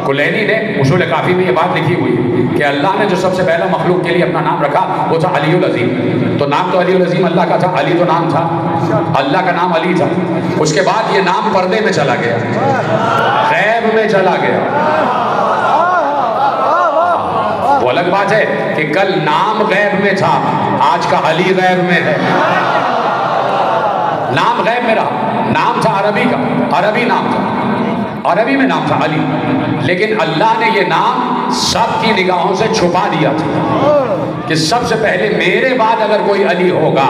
कुलैनी ने उसूल काफ़ी में ये बात लिखी हुई कि अल्लाह ने जो सबसे पहला मखलूक के लिए अपना नाम रखा वो था अलीउल अज़ीम। तो नाम तो अलीउल अज़ीम अल्लाह का था, अली तो नाम था, अल्लाह का नाम अली था। उसके बाद ये नाम पर्दे में चला गया, गैब में चला गया। वो अलग बात है कि कल नाम गैब में था, आज का अली गैब में है। नाम गैब में रहा, नाम था अरबी का, अरबी नाम था, अरबी में नाम था अली, लेकिन अल्लाह ने ये नाम सबकी निगाहों से छुपा दिया था कि सबसे पहले मेरे बाद अगर कोई अली होगा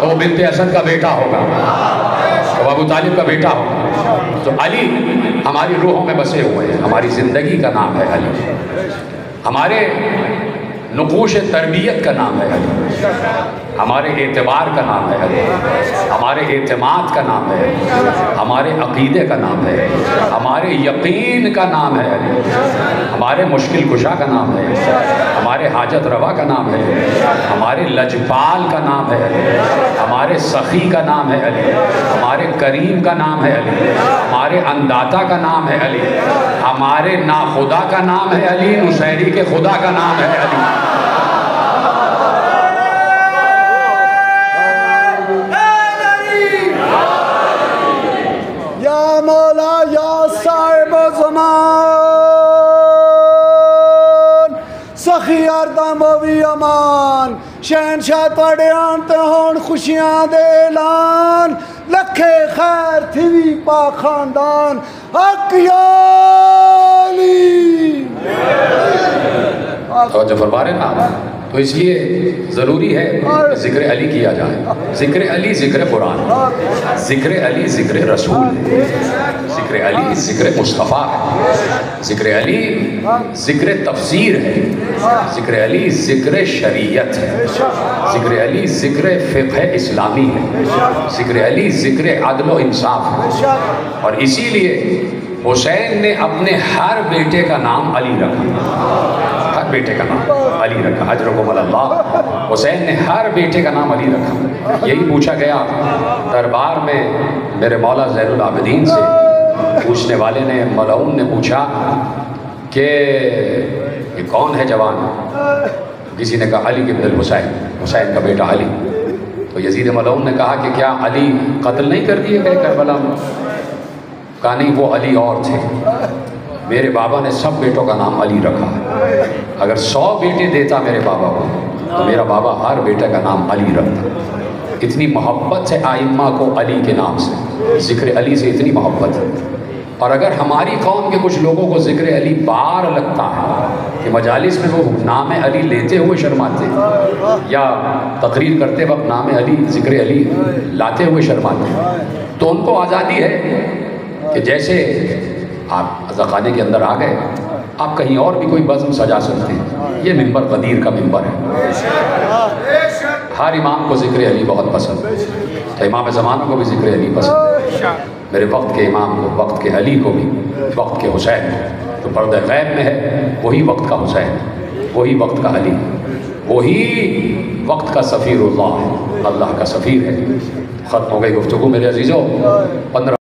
तो वो बिन्ते असद का बेटा होगा, तो अबू तालिब का बेटा होगा। तो अली हमारी रूहों में बसे हुए हैं, हमारी ज़िंदगी का नाम है अली, हमारे नुकूश तरबियत का नाम है अली, हमारे एतबार का नाम है अली, हमारे एतमाद का नाम है, हमारे अक़ीदे का नाम है, हमारे यकीन का नाम है अली, हमारे मुश्किल कुशा का नाम है, हमारे हाजत रवा का नाम है, हमारे लजपाल का नाम है अली, हमारे सखी का नाम है अली, हमारे करीम का नाम है अली, हमारे अंदाता का नाम है अली, हमारे नाखुदा का नाम है अली, नुसैरी के खुदा का नाम है अली। इस्लाम भी अमान शहनशाह थोड़े आन तो होन खुशियां दे ऐलान लखे खैर थी भी पा खानदान हक या अली फरमा रहे ना। तो इसलिए ज़रूरी है ज़िक्र अली किया जाए। ज़िक्र अली ज़िक्र कुरान, ज़िक्र अली ज़िक्र रसूल, ज़िक्र अली ज़िक्र मुस्तफ़ा, ज़िक्र अली ज़िक्र तफसीर है, ज़िक्र अली ज़िक्र शरीयत है, ज़िक्र अली ज़िक्र फ़िक़्ह इस्लामी है, ज़िक्र अली ज़िक्र अदल व इंसाफ है। और इसीलिए हुसैन ने अपने हर बेटे का नाम अली रखा, बेटे का नाम अली रखा। हजरकुम अल्लाह, हुसैन ने हर बेटे का नाम अली रखा। यही पूछा गया दरबार में मेरे मौला ज़ैनुल आबिदीन से, पूछने वाले ने मलऊन ने पूछा कि ये कौन है जवान? किसी ने कहा अली इब्न हुसैन, हुसैन का बेटा अली। तो यजीद मलऊन ने कहा कि क्या अली कत्ल नहीं कर दिए गए करबला में? कहा नहीं, वो अली और थे, मेरे बाबा ने सब बेटों का नाम अली रखा है। अगर सौ बेटे देता मेरे बाबा को तो मेरा बाबा हर बेटे का नाम अली रखता। इतनी मोहब्बत है आइम्मा को अली के नाम से, ज़िक्र अली से इतनी मोहब्बत है। और अगर हमारी कौम के कुछ लोगों को ज़िक्र अली बार लगता है कि मजालिस में वो नाम अली लेते हुए शर्माते हैं या तकरीर करते वक्त नाम अली ज़िक्र अली लाते हुए शर्माते हैं, तो उनको आज़ादी है कि जैसे आप अज़ाखाने के अंदर आ गए, आप कहीं और भी कोई बज़्म सजा सकते हैं। ये मिंबर गदीर का मिंबर है। हर इमाम को ज़िक्र अली बहुत पसंद है, तो इमाम ज़माना को भी ज़िक्र अली पसंद है। मेरे वक्त के इमाम को, वक्त के अली को भी, वक्त के हुसैन को। तो पर्दे गैब में है वही वक्त का हुसैन, वही वक्त का अली, वही वक्त का सफ़ीरुल्लाह है, अल्लाह का सफ़ीर है। ख़त्म हो गई गुफ्तगू मेरे अजीज़ों। पंद्रह